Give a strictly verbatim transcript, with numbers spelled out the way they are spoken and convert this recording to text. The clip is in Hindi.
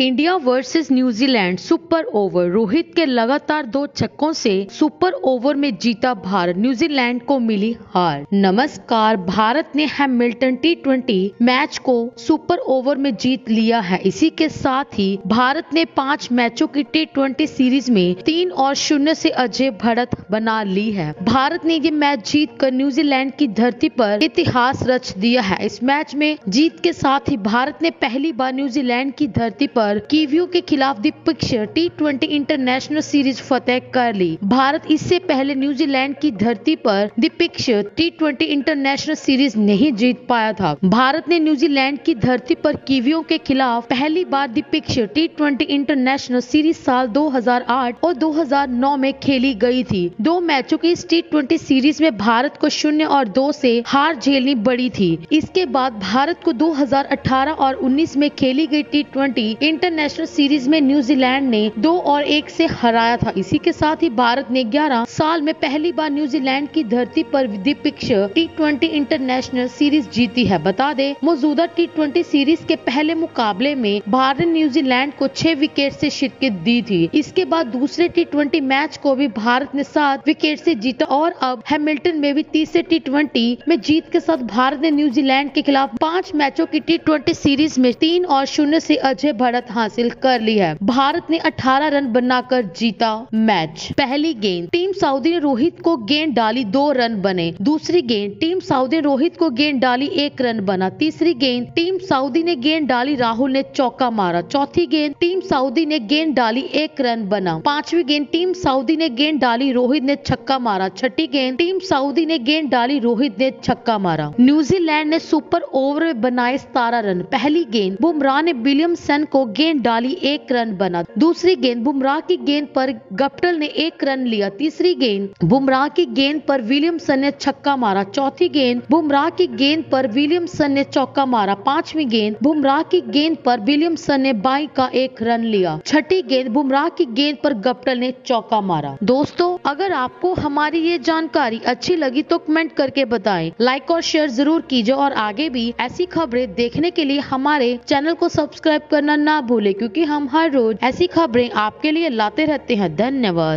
India versus New Zealand super over. Rohit के लगातार दो छक्कों से सुपर ओवर में जीता भारत, न्यूजीलैंड को मिली हार। नमस्कार, भारत ने हैमिल्टन टी ट्वेंटी मैच को सुपर ओवर में जीत लिया है। इसी के साथ ही भारत ने पांच मैचों की टी ट्वेंटी सीरीज में तीन और शून्य से अजय बढ़त बना ली है। भारत ने ये मैच जीतकर न्यूजीलैंड की धरती पर इतिहास रच दिया है। इस मैच में जीत के साथ ही भारत ने पहली बार न्यूजीलैंड की धरती पर कीवियों के खिलाफ द्विपक्षीय टी ट्वेंटी इंटरनेशनल सीरीज फतेह कर ली। भारत इससे पहले न्यूजीलैंड की धरती पर द्विपक्षीय टी ट्वेंटी इंटरनेशनल सीरीज नहीं जीत पाया था। भारत ने न्यूजीलैंड की धरती पर कीवियों के खिलाफ पहली बार द्विपक्षीय टी ट्वेंटी इंटरनेशनल सीरीज साल दो हज़ार आठ और दो हज़ार नौ में खेली गई थी। दो मैचों की इस टी ट्वेंटी सीरीज में भारत को शून्य और दो से हार झेलनी पड़ी थी। इसके बाद भारत को दो हज़ार अठारह और उन्नीस में खेली गई टी ट्वेंटी इंटरनेशनल सीरीज में न्यूजीलैंड ने दो और एक से हराया था। इसी के साथ ही भारत ने ग्यारह साल में पहली बार न्यूजीलैंड की धरती पर द्विपक्षीय टी ट्वेंटी इंटरनेशनल सीरीज जीती है। बता दे, मौजूदा टी ट्वेंटी सीरीज के पहले मुकाबले में भारत न्यूजीलैंड को छह विकेट से शिकस्त दी थी। इसके बाद दूसरे टी ट्वेंटी मैच को भी भारत ने सात विकेट से जीता और अब हैमिल्टन में भी तीसरे टी ट्वेंटी में जीत के साथ भारत ने न्यूजीलैंड के खिलाफ पाँच मैचों की टी ट्वेंटी सीरीज में तीन और शून्य से अजय हासिल कर ली है। भारत ने अठारह रन बनाकर जीता मैच। पहली गेंद टीम सऊदी ने रोहित को गेंद डाली, दो रन बने। दूसरी गेंद टीम सऊदी ने रोहित को गेंद डाली, एक रन बना। तीसरी गेंद टीम सऊदी ने गेंद डाली, राहुल ने चौका मारा। चौथी गेंद टीम सऊदी ने गेंद डाली, एक रन बना। पांचवी गेंद टीम सऊदी ने गेंद डाली, रोहित ने छक्का मारा। छठी गेंद टीम सऊदी ने गेंद डाली, रोहित ने छक्का मारा। न्यूजीलैंड ने सुपर ओवर में बनाए सतारह रन। पहली गेंद बुमराह ने विलियमसन को गेंद डाली, एक रन बना। दूसरी गेंद बुमराह की गेंद पर गप्टिल ने एक रन लिया। तीसरी गेंद बुमराह की गेंद पर विलियमसन ने छक्का मारा। चौथी गेंद बुमराह की गेंद पर विलियमसन ने चौका मारा। पांचवी गेंद बुमराह की गेंद पर विलियमसन ने बाई का एक रन लिया। छठी गेंद बुमराह की गेंद पर गप्टिल ने चौका मारा। दोस्तों, अगर आपको हमारी ये जानकारी अच्छी लगी तो कमेंट करके बताएं, लाइक और शेयर जरूर कीजिए और आगे भी ऐसी खबरें देखने के लिए हमारे चैनल को सब्सक्राइब करना ना भूले, क्योंकि हम हर रोज ऐसी खबरें आपके लिए लाते रहते हैं। धन्यवाद।